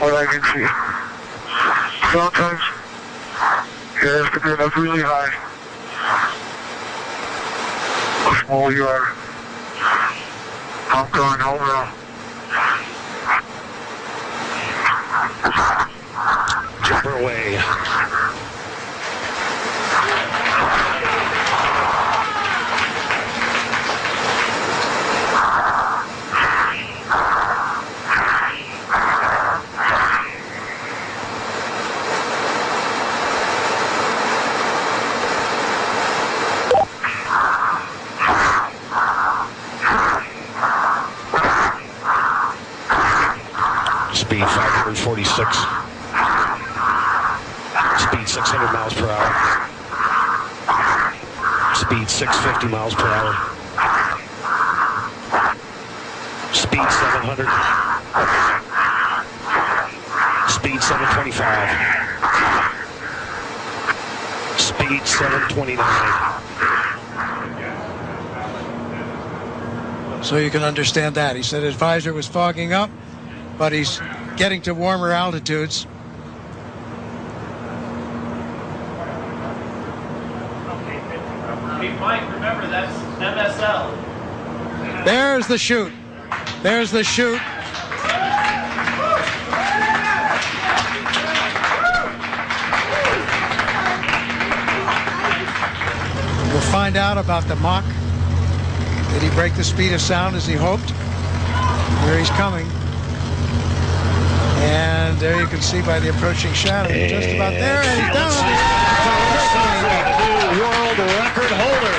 what I can see. Sometimes it has to get up really high, how small you are. I'm going home now. Chopper away. Speed 546. Speed 600 miles per hour. Speed 650 miles per hour. Speed 700. Speed 725. Speed 729. So you can understand that. He said his visor was fogging up, but he's getting to warmer altitudes. Hey, Mike, remember, that's MSL. There's the chute. There's the chute. We'll find out about the Mach. Did he break the speed of sound as he hoped? Here he's coming. And there you can see by the approaching shadow, just about there, and he's down. World record holder.